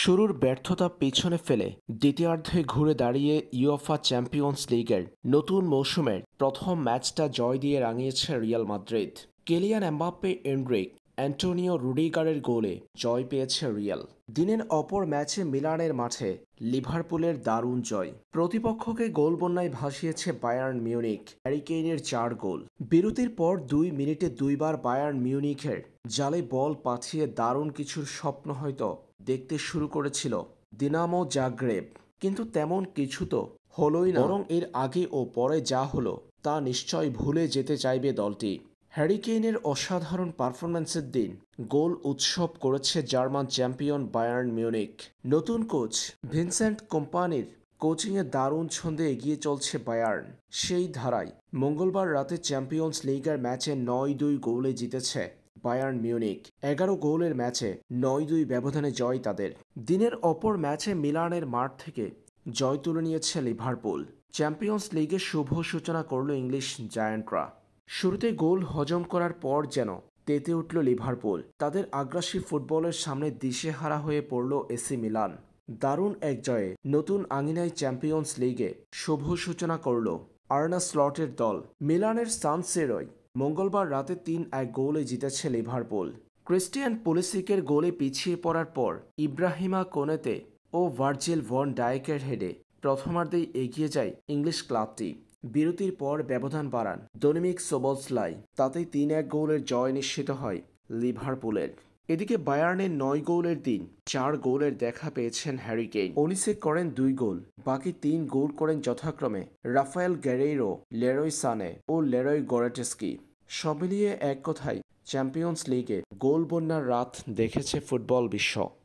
শুরুর ব্যর্থতা পিছনে ফেলে দ্বিতীয়ার্ধে ঘুরে দাঁড়িয়ে ইউএফা চ্যাম্পিয়ন্স লিগের নতুন মৌসুমের প্রথম ম্যাচটা জয় দিয়ে রাঙিয়েছে Real Madrid. Kylian Mbappe, Endrick, Antonio রুডিগারের গোলে জয় পেয়েছে রিয়াল। দিনের অপর ম্যাচে মিলানের মাঠে লিভারপুলের দারুণ জয়। প্রতিপক্ষকে গোল বন্যায় ভাসিয়েছে বায়ার্ন মিউনিক। হ্যারি কেইনের ৪ গোল। বিরতির পর ২ মিনিটে ২বার বায়ার্ন মিউনিখের জালে বল পাঠিয়ে দারুণ কিছুর স্বপ্ন হয়তো দেখতে শুরু করেছিল দিনামো জাগ্রেব, কিন্তু তেমন কিছু তো হলোই না। বরং এর আগে ও পরে যা হলো তা নিশ্চয় ভুলে যেতে চাইবে দলটি। হ্যারি কেইনের অসাধারণ পারফরম্যান্সের দিন গোল উৎসব করেছে জার্মান চ্যাম্পিয়ন বায়ার্ন মিউনিখ। নতুন কোচ ভিনসেন্ট কোম্পানির কোচিংয়ে দারুণ ছন্দে এগিয়ে চলছে বায়ার্ন। সেই ধারায় মঙ্গলবার রাতে চ্যাম্পিয়ন্স লিগের ম্যাচে ৯-২ গোলে জিতেছে বায়ার্ন মিউনিখ। ১১ গোলের ম্যাচে ৯-২ ব্যবধানে জয় তাদের। দিনের অপর ম্যাচে মিলানের মাঠ থেকে জয় তুলে নিয়েছে লিভারপুল। চ্যাম্পিয়ন্স লিগে শুভ সূচনা করল ইংলিশ জায়ান্টরা। শুরুতে গোল হজম করার পর যেন তেতে উঠল লিভারপুল। তাদের আগ্রাসী ফুটবলের সামনে দিশেহারা হয়ে পড়ল এসি মিলান। দারুণ এক জয়ে নতুন আঙিনায় চ্যাম্পিয়ন্স লিগে শুভ সূচনা করল আর্নে স্লটের দল। মিলানের সান সিরোয় মঙ্গলবার রাতে ৩-১ গোলে জিতেছে লিভারপুল। ক্রিস্টিয়ান পুলিসিকের গোলে পিছিয়ে পড়ার পর ইব্রাহিমা কোনাতে ও ভার্জিল ভন ডায়েকের হেডে প্রথমার্ধেই এগিয়ে যায় ইংলিশ ক্লাবটি। বিরতির পর ব্যবধান বাড়ান ডোমিনিক সোবলসলাই, তাতেই ৩-১ গোলের জয় নিশ্চিত হয় লিভারপুলের। এদিকে বায়ার্নের ৯ গোলের দিন ৪ গোলের দেখা পেয়েছেন হ্যারি কেইন। ওলিসে করেন ২ গোল, বাকি ৩ গোল করেন যথাক্রমে রাফায়েল গ্যারেইরো, লেরয় সানে ও লেরয় গোরেটস্কি। সব মিলিয়ে এক কথায় চ্যাম্পিয়ন্স লিগে গোল বন্যার রাত দেখেছে ফুটবল বিশ্ব।